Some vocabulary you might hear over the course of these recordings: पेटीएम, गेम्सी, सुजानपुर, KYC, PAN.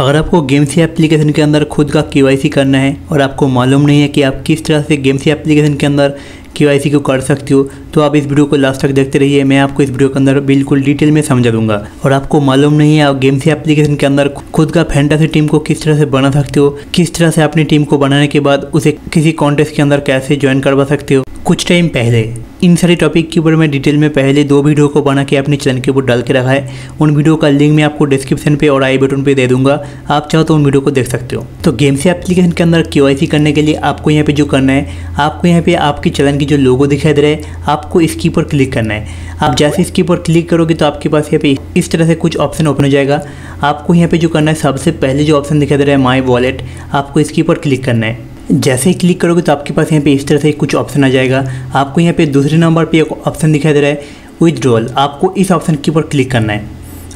अगर आपको गेम्सी एप्लीकेशन के अंदर खुद का केवाईसी करना है और आपको मालूम नहीं है कि आप किस तरह से गेम्सी एप्लीकेशन के अंदर केवाईसी को कर सकते हो, तो आप इस वीडियो को लास्ट तक देखते रहिए। मैं आपको इस वीडियो के अंदर बिल्कुल डिटेल में समझा दूंगा। और आपको मालूम नहीं है आप गेम्सी एप्लीकेशन के अंदर खुद का फैंटेसी टीम को किस तरह से बना सकते हो, किस तरह से अपनी टीम को बनाने के बाद उसे किसी कॉन्टेस्ट के अंदर कैसे ज्वाइन करवा सकते हो। कुछ टाइम पहले इन सारे टॉपिक के ऊपर मैं डिटेल में पहले 2 वीडियो को बना के अपने चैनल के ऊपर डाल के रखा है। उन वीडियो का लिंक मैं आपको डिस्क्रिप्शन पे और आई बटन पे दे दूंगा, आप चाहो तो उन वीडियो को देख सकते हो। तो गेम्सी एप्लीकेशन के अंदर केवाईसी करने के लिए आपको यहाँ पे जो करना है, आपको यहाँ पे आपके चैनल की जो लोगो दिखाई दे रहा है, आपको इसके ऊपर क्लिक करना है। आप जैसे इसके ऊपर क्लिक करोगे तो आपके पास यहाँ पे इस तरह से कुछ ऑप्शन ओपन हो जाएगा। आपको यहाँ पे जो करना है, सबसे पहले जो ऑप्शन दिखाई दे रहा है माई वॉलेट, आपको इसके ऊपर क्लिक करना है। जैसे ही क्लिक करोगे तो आपके पास यहाँ पे इस तरह से कुछ ऑप्शन आ जाएगा। आपको यहाँ पे दूसरे नंबर पे एक ऑप्शन दिखाई दे रहा है विथड्रॉल, आपको इस ऑप्शन के ऊपर क्लिक करना है।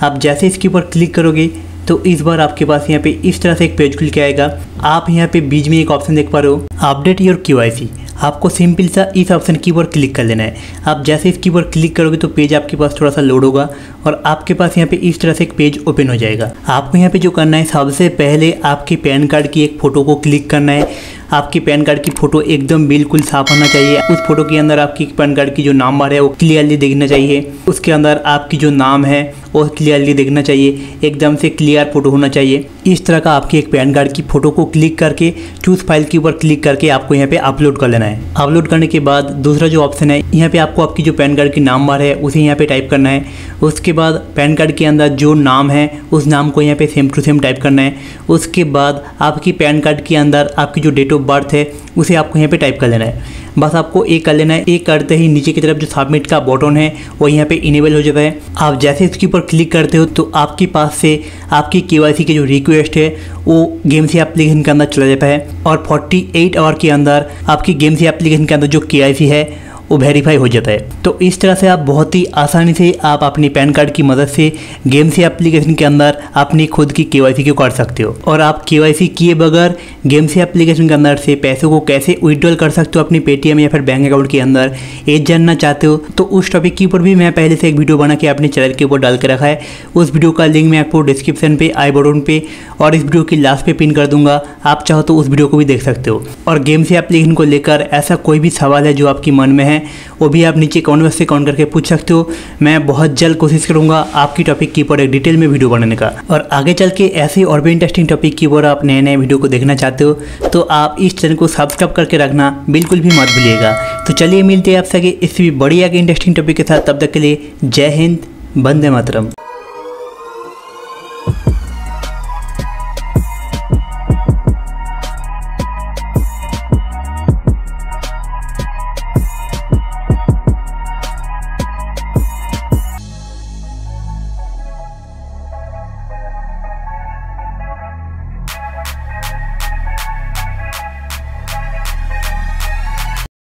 आप जैसे इसके ऊपर क्लिक करोगे तो इस बार आपके पास यहाँ पे इस तरह से एक पेज खुल के आएगा। आप यहाँ पे बीच में एक ऑप्शन देख पा रहे हो अपडेट योर केवाईसी, आपको सिंपल सा इस ऑप्शन की ओर क्लिक कर लेना है। आप जैसे इसकी ओर क्लिक करोगे तो पेज आपके पास थोड़ा सा लोड होगा और आपके पास यहाँ पे इस तरह से एक पेज ओपन हो जाएगा। आपको यहाँ पे जो करना है, सबसे पहले आपके पैन कार्ड की एक फ़ोटो को क्लिक करना है। आपकी पैन कार्ड की फ़ोटो एकदम बिल्कुल साफ होना चाहिए। उस फोटो के अंदर आपकी पैन कार्ड की जो नंबर है वो क्लियरली दिखना चाहिए। उसके अंदर आपकी जो नाम है वो क्लियरली दिखना चाहिए, एकदम से क्लियर फोटो होना चाहिए। इस तरह का आपकी एक पैन कार्ड की फ़ोटो को क्लिक करके चूज़ फाइल के ऊपर क्लिक करके आपको यहाँ पे अपलोड कर लेना है। अपलोड करने के बाद दूसरा जो ऑप्शन है, यहाँ पे आपको आपकी जो पैन कार्ड की नंबर है उसे यहाँ पे टाइप करना है। उसके बाद पैन कार्ड के अंदर जो नाम है उस नाम को यहाँ पे सेम टू सेम टाइप करना है। उसके बाद आपकी पैन कार्ड के अंदर आपकी जो डेट ऑफ बर्थ है उसे आपको यहाँ पे टाइप कर लेना है। बस आपको एक कर लेना है। एक करते ही नीचे की तरफ जो सबमिट का बटन है वो यहाँ पे इनेबल हो जाता है। आप जैसे इसके ऊपर क्लिक करते हो तो आपके पास से आपकी केवाईसी की जो रिक्वेस्ट है वो गेम्सी एप्लीकेशन के अंदर चला जाता है और 48 आवर के अंदर आपकी गेम्सी एप्लीकेशन के अंदर जो केवाईसी है वो वेरीफाई हो जाता है। तो इस तरह से आप बहुत ही आसानी से आप अपनी पैन कार्ड की मदद से गेम्सी एप्लीकेशन के अंदर अपनी खुद की केवाईसी को कर सकते हो। और आप केवाईसी किए बगैर गेम्सी एप्लीकेशन के अंदर से पैसों को कैसे विड्रॉल कर सकते हो अपनी पेटीएम या फिर बैंक अकाउंट के अंदर, ये जानना चाहते हो तो उस टॉपिक के ऊपर भी मैं पहले से एक वीडियो बना के अपने चैनल के ऊपर डाल के रखा है। उस वीडियो का लिंक मैं आपको डिस्क्रिप्शन पे, आई बटन पे और इस वीडियो की लास्ट पे पिन कर दूंगा, आप चाहो तो उस वीडियो को भी देख सकते हो। और गेम्सी एप्लीकेशन को लेकर ऐसा कोई भी सवाल है जो आपके मन में है वो भी आप नीचे कमेंट बॉक्स से कमेंट करके पूछ सकते हो। मैं बहुत जल्द कोशिश करूंगा आपकी टॉपिक के ऊपर एक डिटेल में वीडियो बनाने का। और आगे चल के ऐसे और भी इंटरेस्टिंग टॉपिक के ऊपर आप नए नए वीडियो को देखना चाहते हो तो आप इस चैनल को सब्सक्राइब करके रखना बिल्कुल भी मत भूलिएगा। तो चलिए मिलते हैं आपसे इससे भी बढ़िया के इंटरेस्टिंग टॉपिक के साथ। तब तक के लिए जय हिंद, वंदे मातरम।